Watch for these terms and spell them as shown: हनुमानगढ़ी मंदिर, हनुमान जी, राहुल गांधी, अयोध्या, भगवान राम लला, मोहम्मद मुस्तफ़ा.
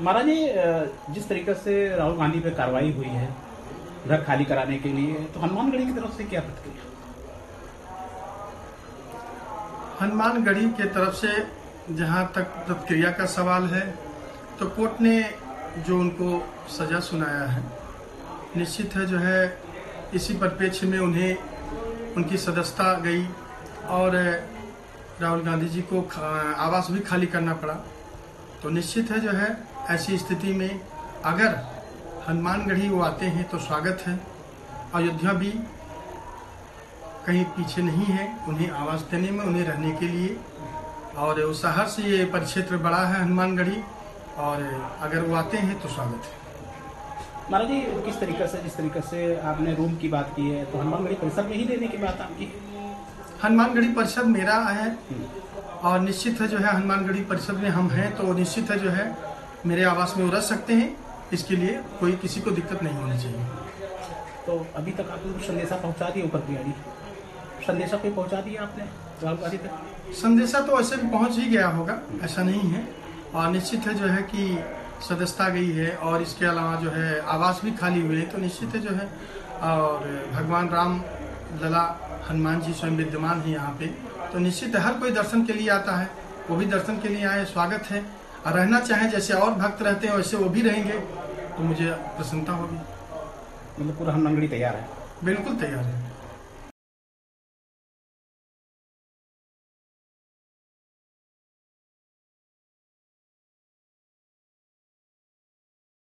महाराज जी, जिस तरीके से राहुल गांधी पे कार्रवाई हुई है घर खाली कराने के लिए, तो हनुमानगढ़ी की तरफ से क्या प्रतिक्रिया? हनुमानगढ़ी के तरफ से जहां तक प्रतिक्रिया का सवाल है, तो कोर्ट ने जो उनको सजा सुनाया है, निश्चित है जो है इसी परिप्रेक्ष्य में उन्हें उनकी सदस्यता गई और राहुल गांधी जी को आवास भी खाली करना पड़ा। तो निश्चित है जो है ऐसी स्थिति में अगर हनुमानगढ़ी वो आते हैं तो स्वागत है। अयोध्या भी कहीं पीछे नहीं है उन्हें आवास देने में, उन्हें रहने के लिए, और उस शहर से ये परिक्षेत्र बड़ा है हनुमानगढ़ी, और अगर वो आते हैं तो स्वागत है। महाराज जी, जिस तरीके से आपने रूम की बात की है, तो हनुमानगढ़ी परिषद में ही देने की बात आपकी? हनुमानगढ़ी परिषद मेरा है और निश्चित है जो है हनुमानगढ़ी परिषद में हम हैं, तो निश्चित है जो है मेरे आवास में वो रह सकते हैं। इसके लिए कोई किसी को दिक्कत नहीं होनी चाहिए। तो अभी तक आपने संदेशा पहुँचा दिया ऊपर की संदेशा पे पहुँचा दिया आपने राहुल गांधी तक? संदेशा तो ऐसे भी पहुँच ही गया होगा, ऐसा नहीं है। और निश्चित है जो है कि सदस्यता गई है और इसके अलावा जो है आवास भी खाली हुए, तो निश्चित है जो है, और भगवान राम लला हनुमान जी स्वयं विद्यमान है यहाँ पे, तो निश्चित हर कोई दर्शन के लिए आता है, वो भी दर्शन के लिए आए, स्वागत है। और रहना चाहे जैसे और भक्त रहते हैं वैसे वो भी रहेंगे, तो मुझे प्रसन्नता होगी। मतलब पूरा हनुमानगढ़ी तैयार है? बिल्कुल तैयार है।